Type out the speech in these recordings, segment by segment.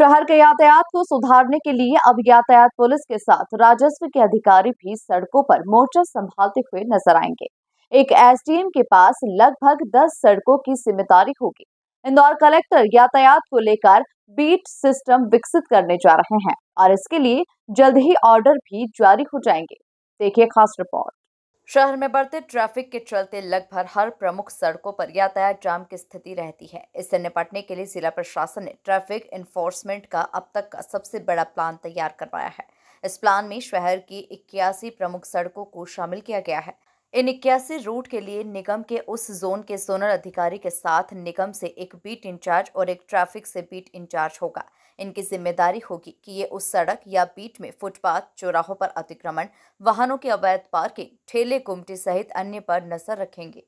शहर के यातायात को सुधारने के लिए अब यातायात पुलिस के साथ राजस्व के अधिकारी भी सड़कों पर मोर्चा संभालते हुए नजर आएंगे। एक एसडीएम के पास लगभग 10 सड़कों की जिम्मेदारी होगी। इंदौर कलेक्टर यातायात को लेकर बीट सिस्टम विकसित करने जा रहे हैं और इसके लिए जल्द ही ऑर्डर भी जारी हो जाएंगे। देखिए खास रिपोर्ट। शहर में बढ़ते ट्रैफिक के चलते लगभग हर प्रमुख सड़कों पर यातायात जाम की स्थिति रहती है। इससे निपटने के लिए जिला प्रशासन ने ट्रैफिक एनफोर्समेंट का अब तक का सबसे बड़ा प्लान तैयार करवाया है। इस प्लान में शहर की 81 प्रमुख सड़कों को शामिल किया गया है। इन 81 रूट के लिए निगम के उस जोन के जोनल अधिकारी के साथ निगम से एक बीट इंचार्ज और एक ट्रैफिक से बीट इंचार्ज होगा। इनकी जिम्मेदारी होगी कि ये उस सड़क या बीट में फुटपाथ, चौराहों पर अतिक्रमण, वाहनों की अवैध पार्किंग, ठेले, गुमटी सहित अन्य पर नजर रखेंगे।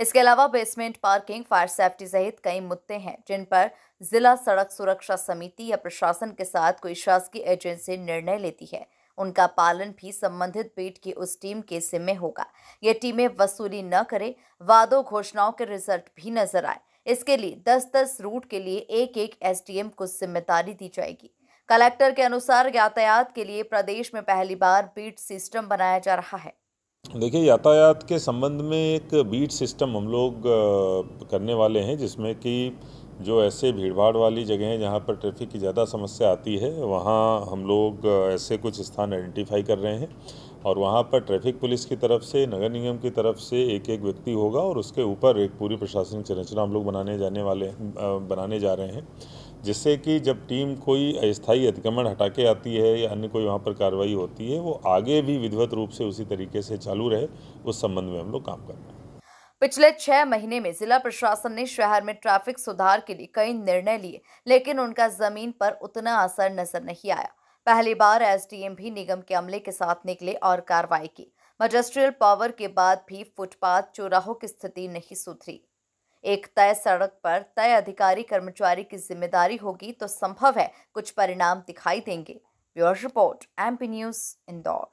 इसके अलावा बेसमेंट पार्किंग, फायर सेफ्टी सहित कई मुद्दे हैं जिन पर जिला सड़क सुरक्षा समिति या प्रशासन के साथ कोई शासकीय एजेंसी निर्णय लेती है। उनका पालन भी संबंधित बीट की उस टीम के जिम्मे होगा। ये टीमें वसूली न करे, वादों घोषणाओं के रिजल्ट भी नजर आए। इसके लिए 10-10 रूट के लिए एक एसडीएम को जिम्मेदारी दी जाएगी। कलेक्टर के अनुसार यातायात के लिए प्रदेश में पहली बार बीट सिस्टम बनाया जा रहा है। देखिए, यातायात के संबंध में एक बीट सिस्टम हम लोग करने वाले हैं, जिसमें कि जो ऐसे भीड़भाड़ वाली जगह हैं जहाँ पर ट्रैफिक की ज़्यादा समस्या आती है, वहाँ हम लोग ऐसे कुछ स्थान आइडेंटिफाई कर रहे हैं और वहाँ पर ट्रैफिक पुलिस की तरफ से, नगर निगम की तरफ से एक व्यक्ति होगा और उसके ऊपर एक पूरी प्रशासनिक संरचना हम लोग बनाने जा रहे हैं, जिससे कि जब टीम कोई अस्थायी अतिक्रमण हटा के आती है या अन्य कोई वहाँ पर कार्रवाई होती है, वो आगे भी विधिवत रूप से उसी तरीके से चालू रहे। उस संबंध में हम लोग काम कर रहे हैं। पिछले 6 महीने में जिला प्रशासन ने शहर में ट्रैफिक सुधार के लिए कई निर्णय लिए, लेकिन उनका जमीन पर उतना असर नजर नहीं आया। पहली बार एसडीएम भी निगम के अमले के साथ निकले और कार्रवाई की। मजिस्ट्रियल पावर के बाद भी फुटपाथ, चौराहों की स्थिति नहीं सुधरी। एक तय सड़क पर तय अधिकारी कर्मचारी की जिम्मेदारी होगी तो संभव है कुछ परिणाम दिखाई देंगे। Bureau report, MP news, Indore.